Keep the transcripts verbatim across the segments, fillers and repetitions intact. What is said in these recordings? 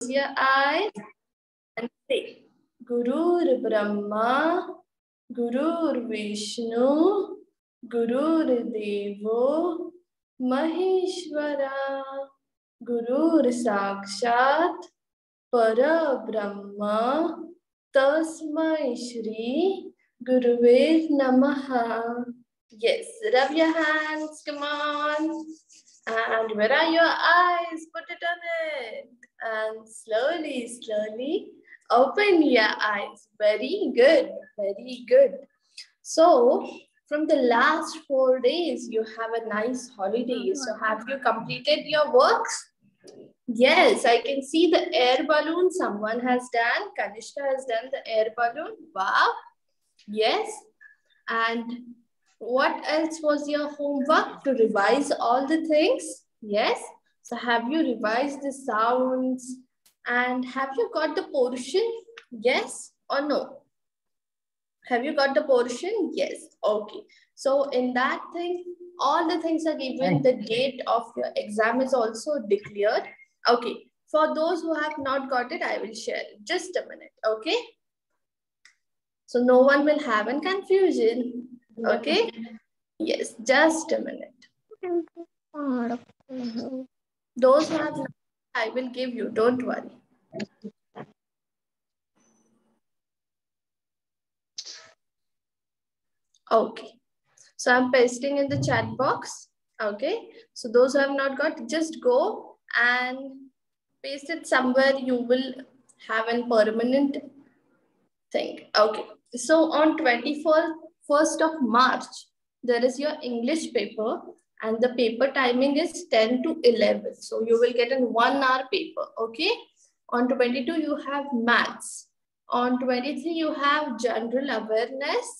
Close your eyes and say, Guru Brahma, Guru Vishnu, Guru Devo, Maheshwara, Guru Sakshat, Para Brahma, Tasmai Shri, Guruve Namaha. Yes, rub your hands, come on. And where are your eyes? Put it on it. And slowly, slowly open your eyes. Very good, very good. So, from the last four days, you have a nice holiday. So, have you completed your works? Yes, I can see the air balloon someone has done. Kanishka has done the air balloon. Wow. Yes. And what else was your homework? To revise all the things? Yes. So have you revised the sounds? And have you got the portion? Yes or no? Have you got the portion? Yes. Okay. So in that thing, all the things are given. The date of your exam is also declared. Okay. For those who have not got it, I will share it. Just a minute. Okay. So no one will have any confusion. Okay. Yes. Just a minute. Those who have not, I will give you. Don't worry. Okay, so I'm pasting in the chat box. Okay, so those who have not got, just go and paste it somewhere. You will have a permanent thing. Okay, so on twenty-first of March, there is your English paper and the paper timing is ten to eleven. So you will get a one hour paper. Okay, on twenty-second, you have maths. On twenty-third, you have general awareness.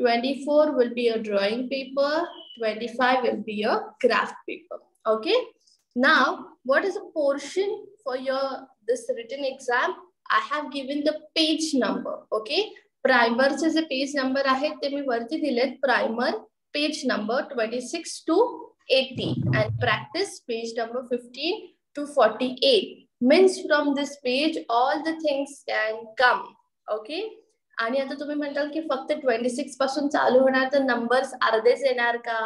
twenty-fourth will be a drawing paper, twenty-fifth will be a craft paper. Okay. Now, what is the portion for your this written exam? I have given the page number. Okay. Primer is a page number. I have given primer page number twenty-six to eighty and practice page number fifteen to forty-eight. Means from this page, all the things can come. Okay. आणि आता तुम्ही म्हणाल की फक्त twenty-six पासून चालू होणार तर नंबर्स अर्धेच येणार का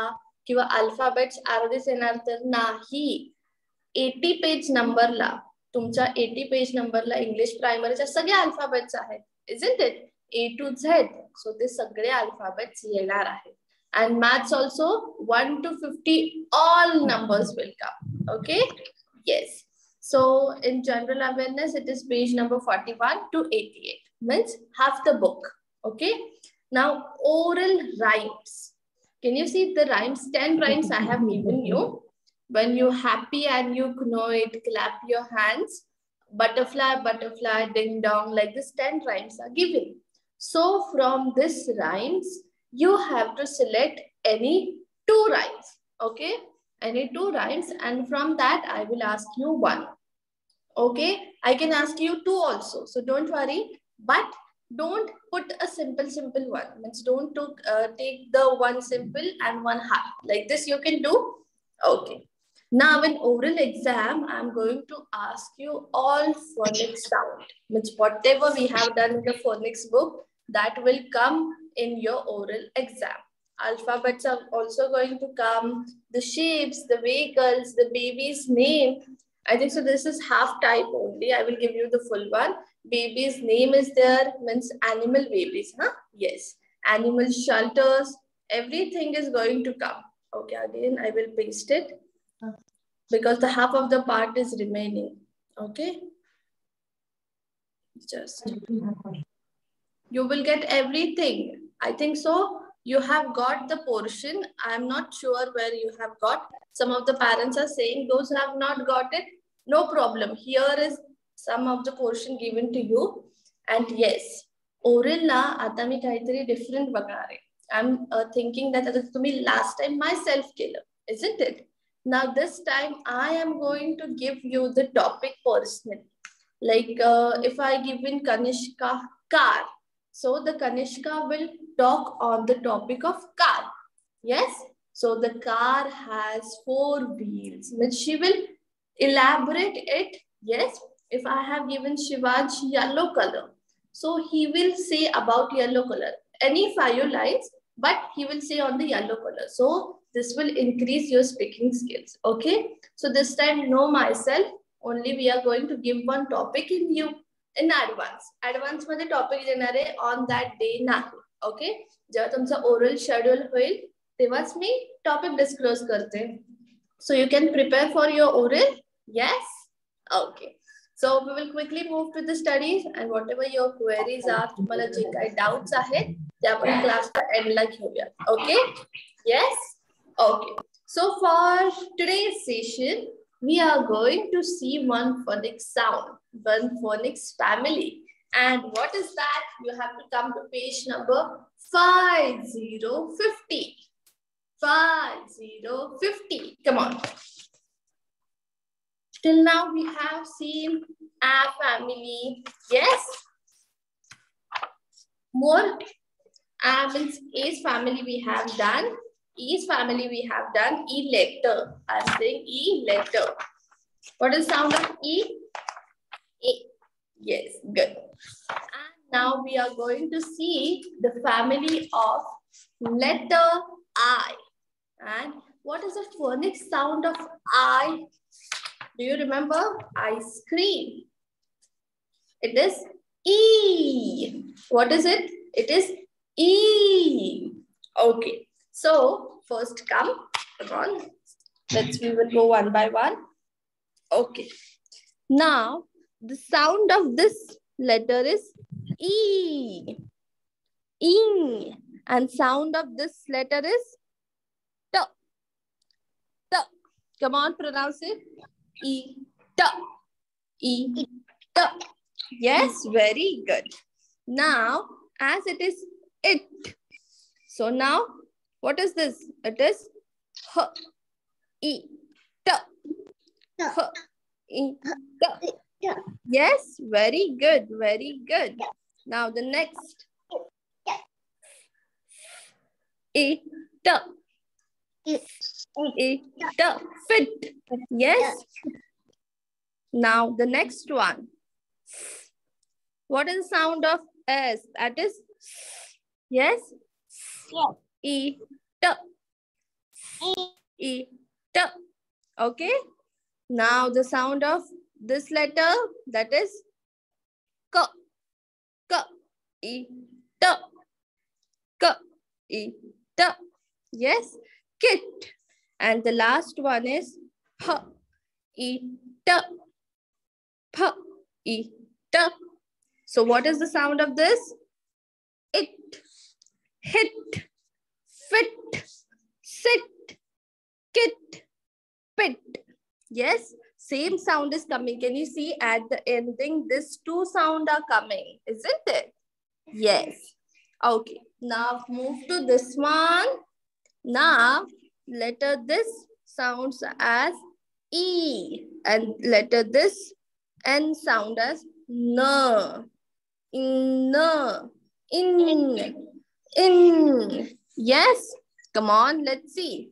किंवा अल्फाबेट्स अर्धेच येणार तर नाही eighty पेज नंबरला तुमचा eighty पेज नंबरला इंग्लिश प्रायमरीच्या सगळे अल्फाबेट्स आहेत isn't it a to z सो ते सगळे अल्फाबेट्स येणार आहेत and maths also one to fifty all numbers will come okay yes so in general awareness it is page number forty-one to eighty-eight means half the book. Okay. Now oral rhymes. Can you see the rhymes? ten rhymes I have given you. When you happy and you know it, clap your hands. Butterfly, butterfly, ding dong. Like this ten rhymes are given. So from this rhymes, you have to select any two rhymes. Okay. Any two rhymes. And from that, I will ask you one. Okay. I can ask you two also. So don't worry. But don't put a simple, simple one. Means don't took, uh, take the one simple and one hard. Like this you can do. Okay. Now in oral exam, I'm going to ask you all phonics sound. Means whatever we have done in the phonics book, that will come in your oral exam. Alphabets are also going to come. The shapes, the vehicles, the baby's name. I think so this is half type only. I will give you the full one. Baby's name is there, means animal babies, huh? Yes. Animal shelters, everything is going to come. Okay, again, I will paste it because the half of the part is remaining. Okay. Just. You will get everything. I think so. You have got the portion. I'm not sure where you have got. Some of the parents are saying those have not got it. No problem. Here is some of the portion given to you. And yes, oral la, ata mi kaitari different bagare. I'm uh, thinking that it to me last time myself killer, isn't it? Now this time I am going to give you the topic personally. Like uh, if I give in Kanishka car, so the Kanishka will talk on the topic of car. Yes. So the car has four wheels. Means she will elaborate it. Yes. If I have given Shivaj yellow color, so he will say about yellow color, any five lines, but he will say on the yellow color. So this will increase your speaking skills. Okay. So this time, know myself. Only we are going to give one topic in you in advance. Advance में the topic देनारे on that day ना. Okay. जब तुमसे oral schedule होए, तेवास में topic disclose करते हैं. So you can prepare for your oral. Yes. Okay. So we will quickly move to the studies, and whatever your queries are, तुम्हारा जो काही doubts आहे, ते आपण class का end ला घेऊया. Okay. Yes. Okay. So for today's session, we are going to see one phonics sound, one phonics family. And what is that? You have to come to page number five thousand fifty. five thousand fifty. Come on. Till now, we have seen a family. Yes. More. A means A's family we have done. E's family we have done E letter. I'm saying E letter. What is the sound of E? A. Yes, good. And now we are going to see the family of letter I. And what is the phonics sound of I? Do you remember? Ice cream. It is E. What is it? It is E. Okay. So first come, come on, let's, we will go one by one. Okay. Now the sound of this letter is E. E. And sound of this letter is T. T. Come on, pronounce it. E. T. E. T. Yes, very good. Now, as it is it. So now, what is this? It is H E T H E T. Yes, very good, very good. Now the next E T E T fit. Yes. Now the next one. What is the sound of S? That is yes. E T. E T. Okay. Now the sound of this letter, that is K. K. E T. K. E T. Yes. Kit. And the last one is P. E T. P. E T. So what is the sound of this? It. Hit. Fit, sit, kit, pit. Yes, same sound is coming. Can you see at the ending, these two sounds are coming, isn't it? Yes. Okay, now move to this one. Now, letter this sounds as E, and letter this N sound as N. In, in, in. Yes, come on, let's see.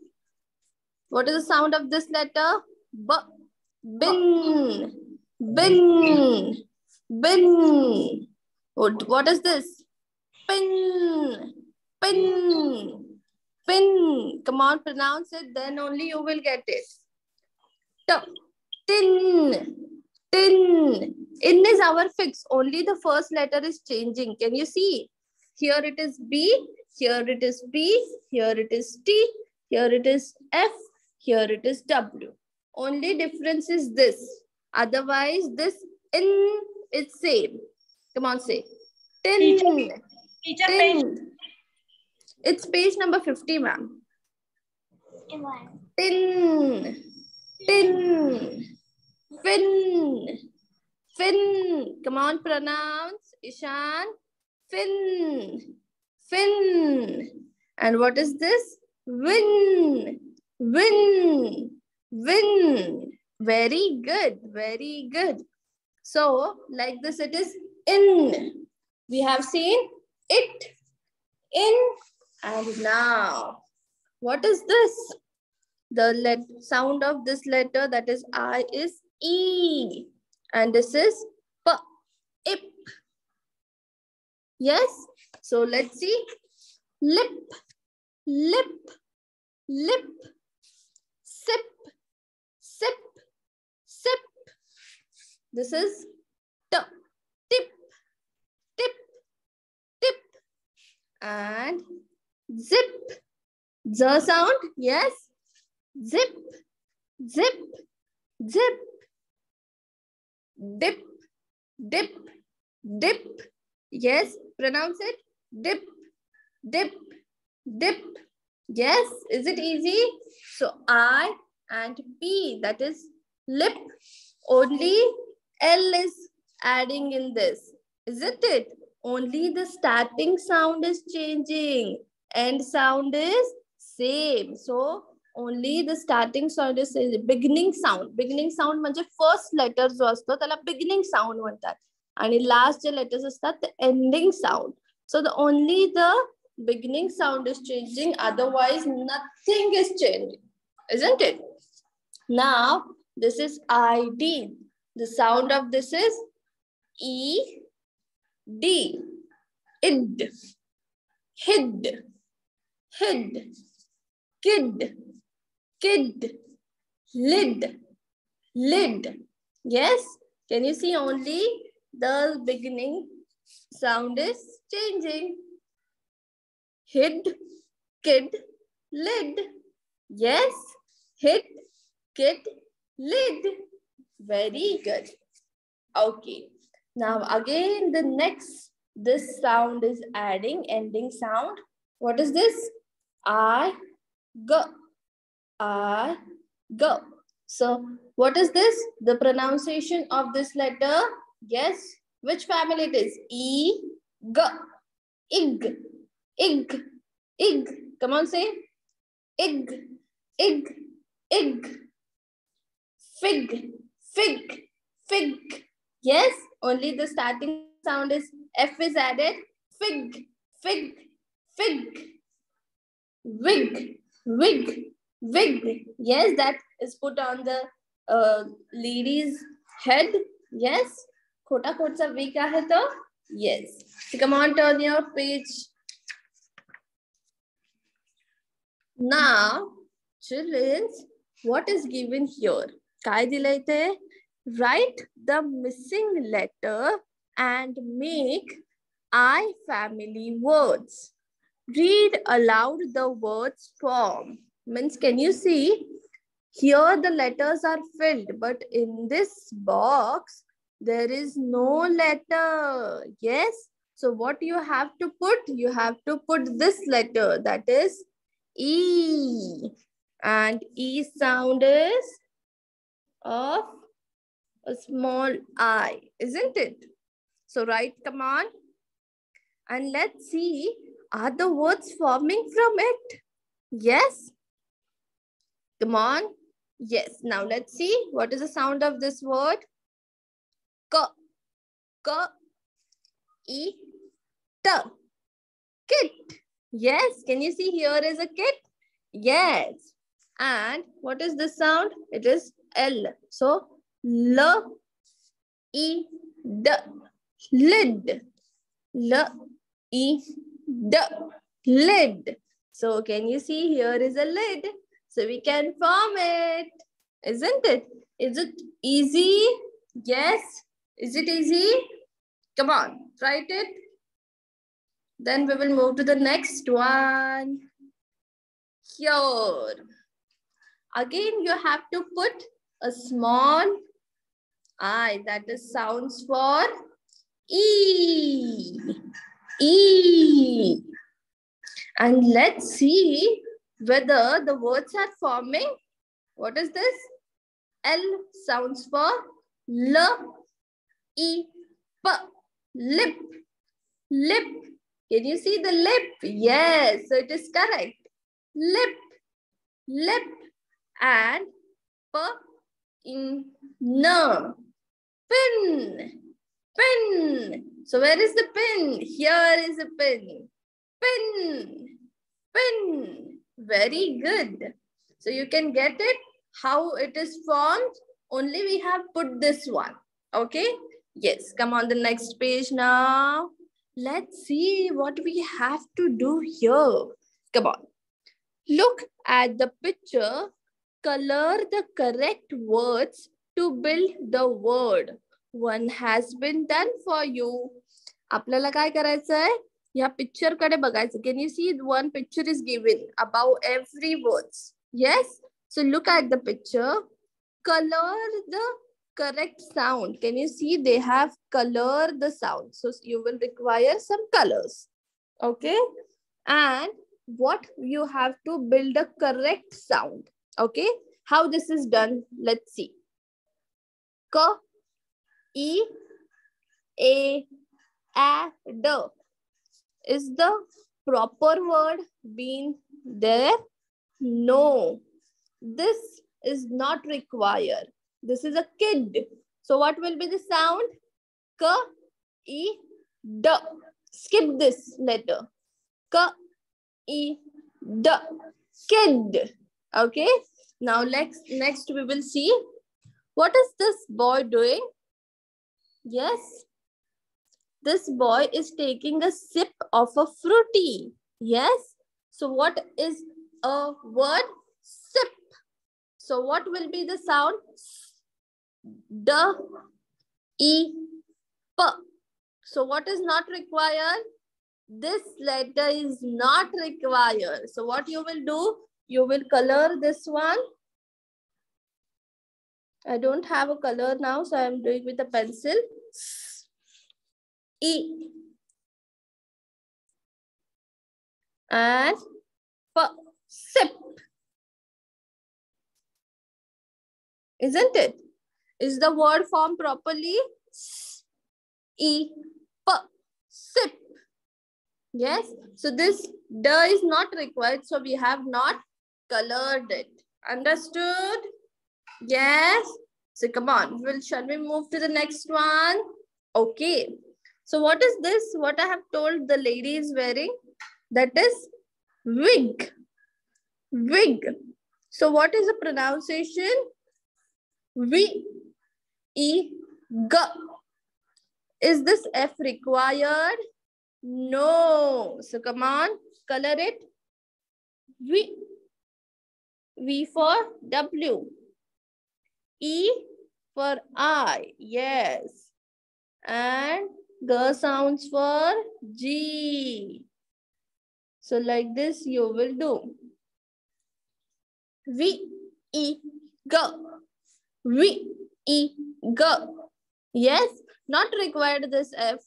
What is the sound of this letter? B. Bin. Bin. Bin. What, what is this? Pin. Pin. Pin. Come on, pronounce it, then only you will get it. T. Tin. Tin. In is our fix. Only the first letter is changing. Can you see? Here it is B. Here it is B, here it is T, here it is F, here it is W. Only difference is this. Otherwise, this in is same. Come on, say. Tin. Teacher, teacher, tin. Page. It's page number fifty, ma'am. Tin. Tin. Fin. Fin. Come on, pronounce. Ishan. Fin. Fin. And what is this? Win. Win. Win. Very good. Very good. So, like this, it is in. We have seen it, in, and now. What is this? The let sound of this letter, that is I, is E. and this is pa, ip. Yes, so let's see. Lip, lip, lip, sip, sip, sip. This is t, tip, tip, tip. And zip, z sound, yes. Zip, zip, zip. Dip, dip, dip. Yes, pronounce it. Dip, dip, dip. Yes, is it easy? So I and P, that is lip. Only L is adding in this, isn't it? Only the starting sound is changing. End sound is same. So only the starting sound is beginning sound. Beginning sound means first letter जो असतो त्याला beginning sound म्हणतात. And last J letters असतात the ending sound. So the only the beginning sound is changing. Otherwise nothing is changing, isn't it? Now this is I D. The sound of this is E D. Id. Hid. Hid. Kid. Kid. Lid. Lid. Yes. Can you see only the beginning sound is changing? Hid. Kid. Lid. Yes. Hid. Kid. Lid. Very good. Okay. Now again the next, this sound is adding ending sound. What is this? I. Go, I, go. So what is this? The pronunciation of this letter. Yes. Which family it is? E, G, ig, ig, ig. Come on, say. Ig, ig, ig. Fig, fig, fig. Yes. Only the starting sound is F is added. Fig, fig, fig. Wig. Wig, wig. Yes, that is put on the uh, lady's head. Yes. Khota khot sa v ka hai to? Yes. So come on, turn your page. Now, children, what is given here? Kai dilayte? Write the missing letter and make I family words. Read aloud the words form. Means, can you see? Here the letters are filled, but in this box, there is no letter. Yes. So what you have to put? You have to put this letter, that is E. And E sound is of a small I, isn't it? So write, come on. And let's see. Are the words forming from it? Yes. Come on. Yes. Now let's see. What is the sound of this word? K. K. E. T. Kit. Yes. Can you see here is a kit? Yes. And what is the sound? It is L. So L. E. D. Lid. L. E. The lid. So can you see here is a lid? So we can form it. Isn't it? Is it easy? Yes. Is it easy? Come on. Write it. Then we will move to the next one. Here. Again you have to put a small I. That is sounds for E. E. And let's see whether the words are forming. What is this? L sounds for L. E. P. Lip. Lip. Can you see the lip? Yes. So it is correct. Lip. Lip. And P. In. N. Pin. Pin. So where is the pin? Here is a pin. Pin. Pin. Very good. So you can get it. How it is formed. Only we have put this one. Okay, yes, come on the next page now. Let's see what we have to do here. Come on. Look at the picture. Color the correct words to build the word. One has been done for you. आपल्याला काय करायचं आहे? या picture कडे बघायचं. Can you see one picture is given above every words? Yes. So look at the picture. Color the correct sound. Can you see they have color the sound? So you will require some colors. Okay. And what you have to build the correct sound. Okay. How this is done? Let's see. K, E, A, A, D is the proper word being there? No. This is not required. This is a kid. So what will be the sound? K, E, D. Skip this letter. K, E, D. Kid. Okay. Now next, next we will see. What is this boy doing? Yes. This boy is taking a sip of a fruity. Yes. So what is a word? Sip. So what will be the sound? D, E, P. So what is not required? This letter is not required. So what you will do? You will color this one. I don't have a color now, so I'm doing with a pencil. E. And P. Sip. Isn't it? Is the word formed properly? S, E, P. Sip. Yes. So this D is not required. So we have not colored it. Understood? Yes. So come on. Well, shall we move to the next one? Okay. So what is this? What I have told the lady is wearing? That is wig. Wig. So what is the pronunciation? V, E, G. Is this F required? No. So come on, color it. V. V for W. E for I. Yes. And G sounds for G. So like this you will do. V, E, G. V, E, G. Yes, not required this F.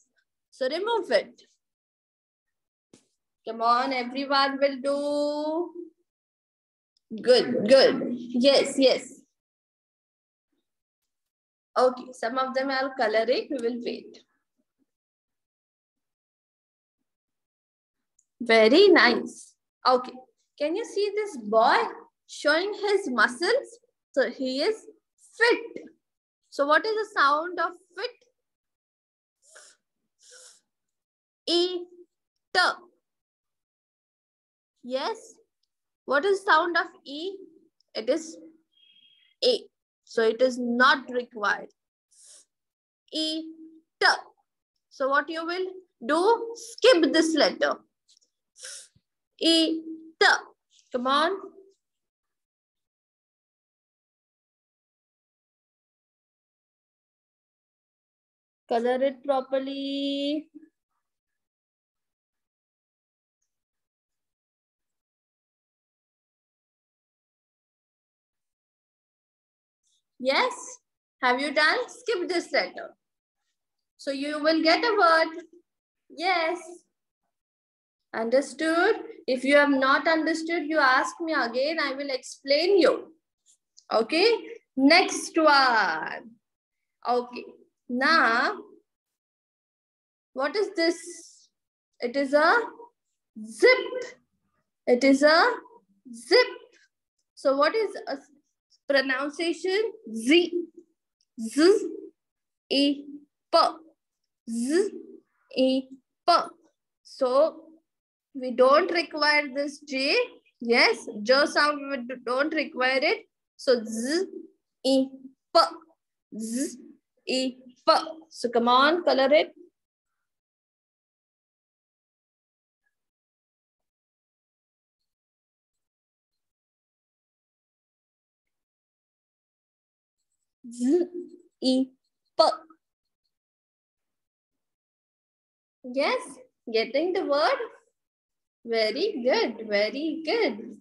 So remove it. Come on, everyone will do. Good, good. Yes, yes. Okay, some of them I'll color it. We will wait. Very nice. Okay. Can you see this boy showing his muscles? So he is fit. So what is the sound of fit? E, T. Yes. What is sound of E? It is A. So it is not required. E, T. So what you will do? Skip this letter. E, T. Come on. Color it properly. Yes. Have you done? Skip this letter. So you will get a word. Yes. Understood? If you have not understood, you ask me again. I will explain you. Okay. Next one. Okay. Now, what is this? It is a zip. It is a zip. So what is a pronunciation? Z, Z, E, P. Z, E, P. So we don't require this J. Yes, J sound we don't require it. So Z, E, P. Z, E, F. So come on, color it. Z, E, P. Yes, getting the word? Very good, very good.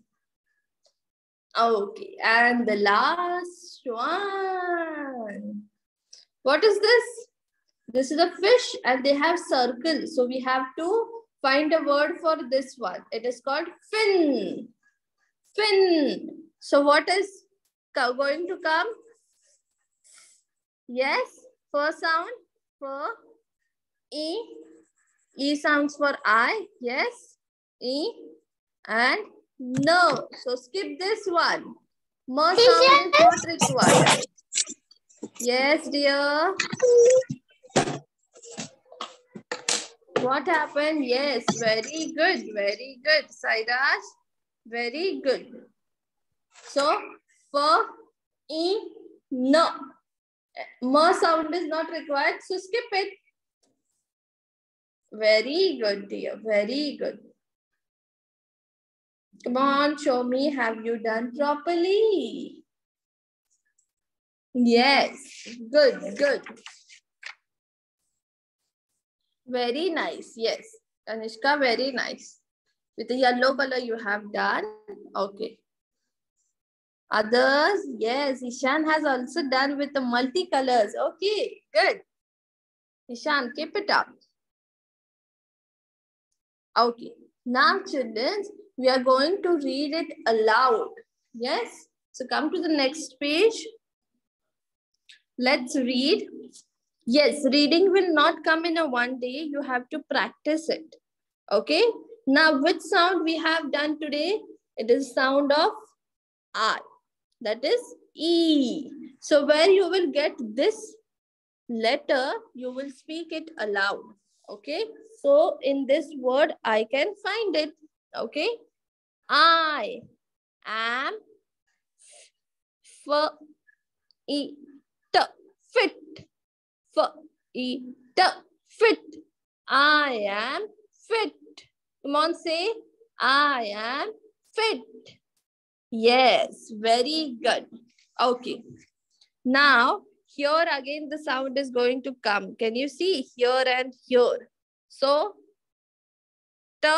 Okay, and the last one. What is this? This is a fish and they have circle. So we have to find a word for this one. It is called fin. Fin. So what is going to come? Yes, fur sound, fur, E, E sounds for I, yes, E, and no. So skip this one. Mer sound is not required. Yes, dear. What happened? Yes, very good, very good, Sairaj. Very good. So, fur, E, no. More sound is not required, so skip it. Very good, dear. Very good. Come on, show me. Have you done properly? Yes. Good, good. Very nice. Yes. Kanishka, very nice. With the yellow color you have done. Okay. Others, yes, Ishan has also done with the multicolors. Okay, good. Ishan, keep it up. Okay, now children, we are going to read it aloud. Yes, so come to the next page. Let's read. Yes, reading will not come in a one day. You have to practice it. Okay, now which sound we have done today? It is sound of R. That is E. So where you will get this letter, you will speak it aloud. Okay. So in this word, I can find it. Okay. I am f e t fit. F e t fit. I am fit. Come on, say I am fit. Yes, very good. Okay. Now, here again the sound is going to come. Can you see? Here and here. So, T,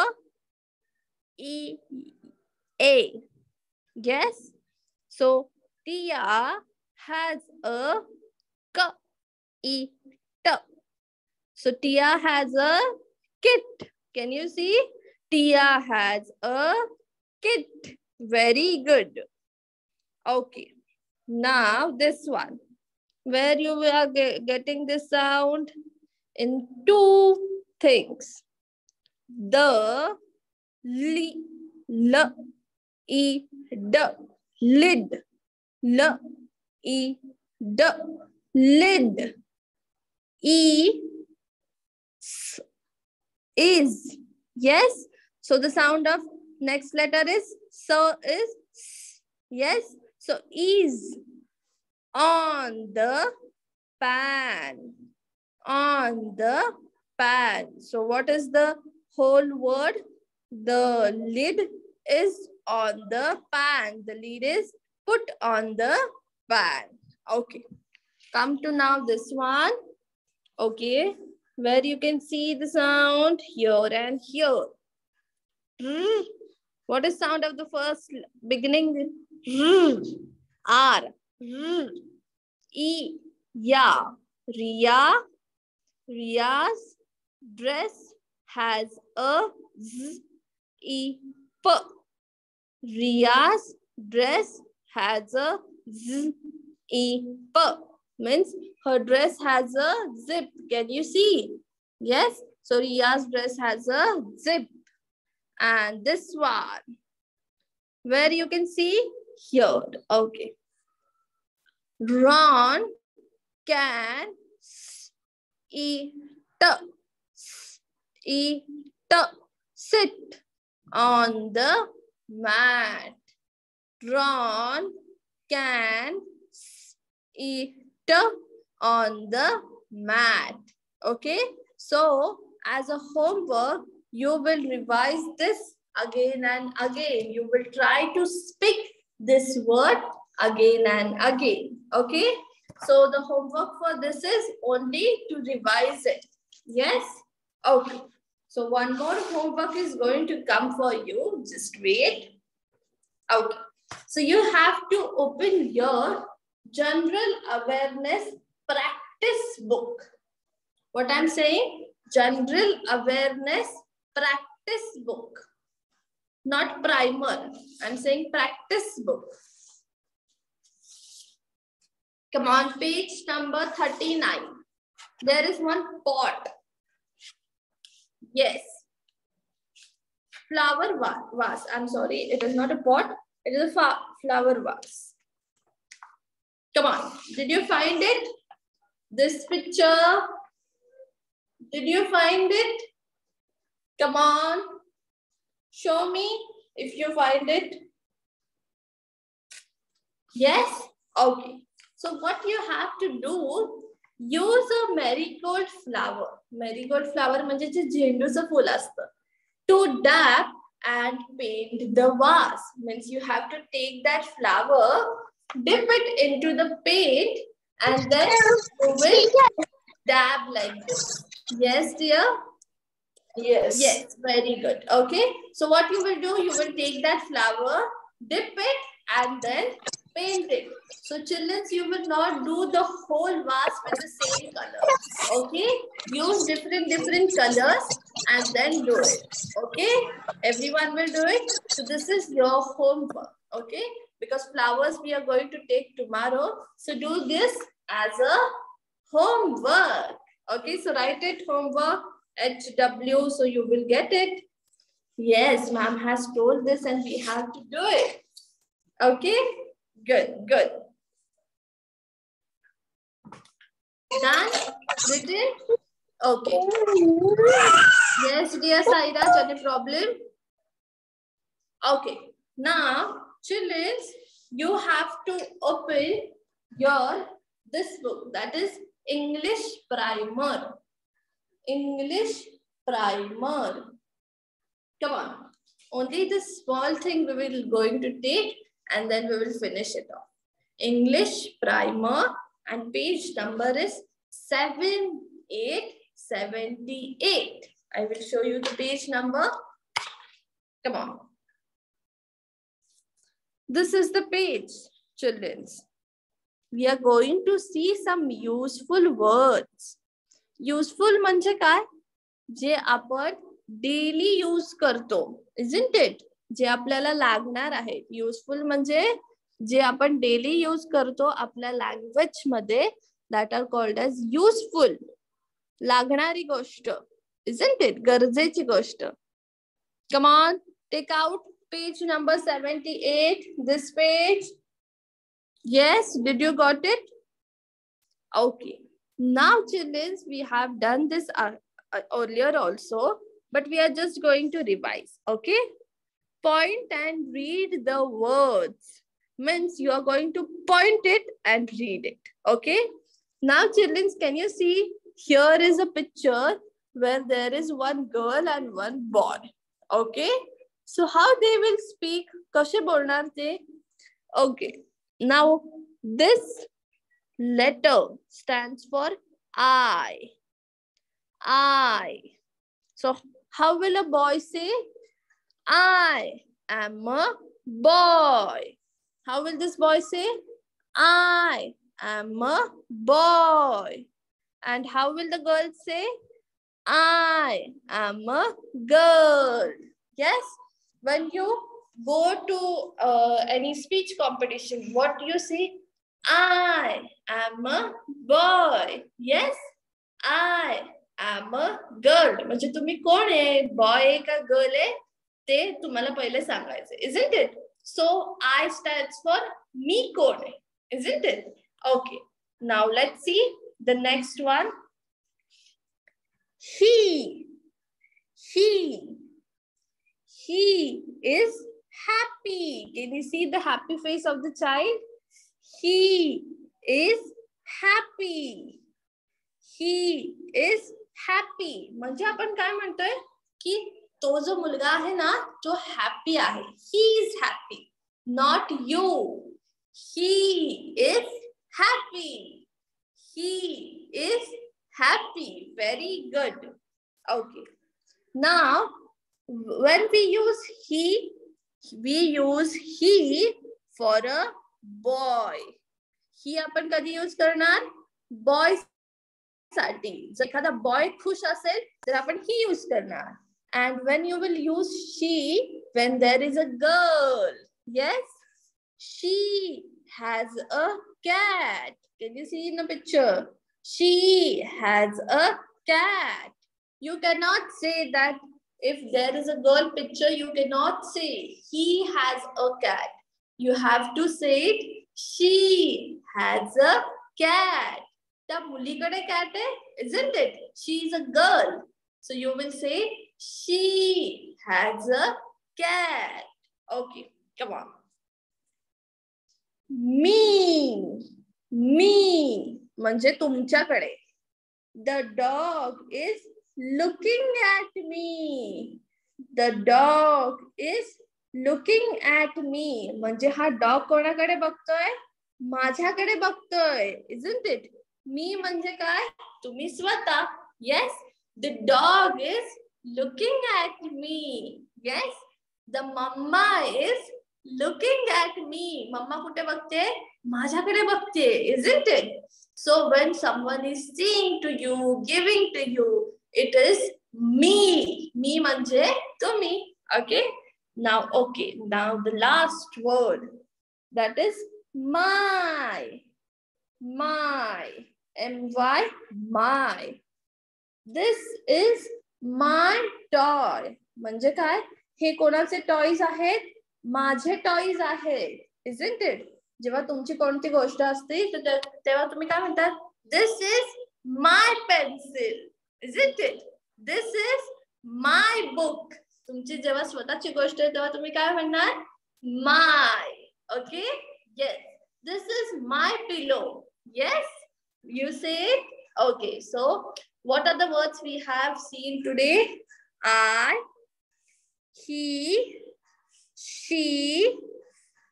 E, A. Yes? So, Tia has a K, E, T. So, Tia has a kit. Can you see? Tia has a kit. Very good. Okay. Now this one. Where you are ge getting this sound? In two things. The, li, l, e, d, lid. L, e, d, lid. E, s, is. Yes. So the sound of next letter is so is S. Yes. So is on the pan. On the pan. So what is the whole word? The lid is on the pan. The lid is put on the pan. Okay. Come to now this one. Okay. Where you can see the sound here and here. Mm. What is sound of the first beginning? R, R, R, E, Ya, Ria, Ria's dress has a Z, E, P. Ria's dress has a Z, E, P. Means her dress has a zip. Can you see? Yes. So Ria's dress has a zip. And this one, where you can see here. Okay. Ron can eat, eat, sit on the mat. Ron can eat on the mat. Okay, so as a homework, you will revise this again and again. You will try to speak this word again and again. Okay, so the homework for this is only to revise it. Yes, okay. So one more homework is going to come for you. Just wait. Okay. So you have to open your general awareness practice book. What I'm saying? General awareness practice book. Not primer. I'm saying practice book. Come on, page number thirty-nine. There is one pot. Yes, flower vase. I'm sorry, it is not a pot. It is a flower vase. Come on, did you find it? This picture. Did you find it? Come on, show me if you find it. Yes. Okay. So what you have to do? Use a marigold flower. Marigold flower म्हणजे जे झेंडूचं फूल असतं. To dab and paint the vase. Means you have to take that flower, dip it into the paint, and then you will dab like this. Yes, dear? Yes. Yes, very good. Okay. So what you will do, you will take that flower, dip it, and then paint it. So children, you will not do the whole vase with the same color. Okay, use different different colors and then do it. Okay, everyone will do it. So this is your homework. Okay, because flowers we are going to take tomorrow. So do this as a homework. Okay, so write it homework H W. So you will get it. Yes, ma'am has told this and we have to do it. Okay. Good, good. Done? Written? Okay. Yes, dear Saira, any problem? Okay. Now, children, you have to open your this book, that is English Primer. English Primer. Come on. Only this small thing we will going to take, and then we will finish it off. English Primer, and page number is seven eight seven eight. I will show you the page number. Come on. This is the page, children. We are going to see some useful words. Useful म्हणजे काय? जे आपण daily use करतो, isn't it? जे आपल्याला लागणार आहे. Useful म्हणजे जे आपण daily use करतो आपल्या language मध्ये, that are called as useful. लागणारी गोष्ट, isn't it? गरजेची गोष्ट. Come on, take out page number seventy-eight. This page. Yes, did you got it? Okay. Now, children, we have done this earlier also, but we are just going to revise. Okay. Point and read the words. Means you are going to point it and read it. Okay. Now, children, can you see? Here is a picture where there is one girl and one boy. Okay. So how they will speak? Kashe bolnar te? Okay. Now, this letter stands for I. I. So how will a boy say? I am a boy. How will this boy say? I am a boy. And how will the girl say? I am a girl. Yes. When you go to uh, any speech competition, what do you say? I am a boy. Yes. I am a girl. म्हणजे तुम्ही कोण आहे? Boy आहे का girl आहे? तुम्हाला पहिले सांगायचं, isn't it? So I stands for मी कोण आहे, isn't it? Okay, now let's see the next one. He, he, he is happy. Can you see the happy face of the child? He is happy. He is happy. म्हणजे आपण काय म्हणतोय की तो जो मुलगा आहे ना जो happy आहे. He is happy. Not you. He is happy. He is happy. Very good. Okay. Now, when we use he, we use he for a boy. He आपण कधी use करणार? Boy साठी. जर एखादा boy खुश असेल तर आपण he use करणार. And when you will use she when there is a girl. Yes, she has a cat. Can you see in the picture? She has a cat. You cannot say that if there is a girl picture, you cannot say he has a cat. You have to say it, she has a cat. The mulikade cat hai, isn't it? She is a girl. So you will say she has a cat. Okay, come on. Me. Me. Manje tumcha kade. The dog is looking at me. The dog is looking at me. Manje ha dog kona kade bagtoy? Majha kade bagtoy. Isn't it? Me manje kai? Tumi swata. Yes. The dog is looking at me. Yes. The mama is looking at me. Mama kute bagte? Majha kade bagte. Isn't it? So when someone is saying to you, giving to you, it is me. Me manje to me. Okay. Now, okay. Now the last word. That is my. My. M Y. My. This is my toy. Manje kai? He konache toys ahet? Majhe toys ahet. Isn't it? Jeva tumchi konti goshta asti, teva tumi kai mhanta? This is my pencil. Isn't it? This is my book. Tumchi jeva swatachi goshta ahe teva tumi kai mhanta? My. Okay? Yes. This is my pillow. Yes? You say it? Okay. So, what are the words we have seen today? I, he, she,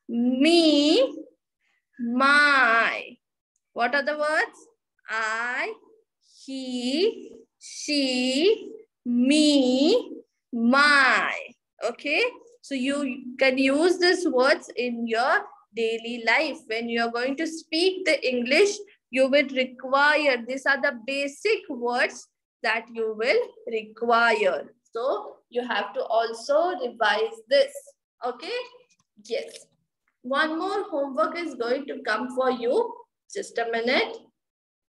me, my. What are the words? I, he, she, me, my. Okay. So you can use these words in your daily life. When you are going to speak the English, you will require, these are the basic words that you will require. So you have to also revise this. Okay? Yes. One more homework is going to come for you. Just a minute.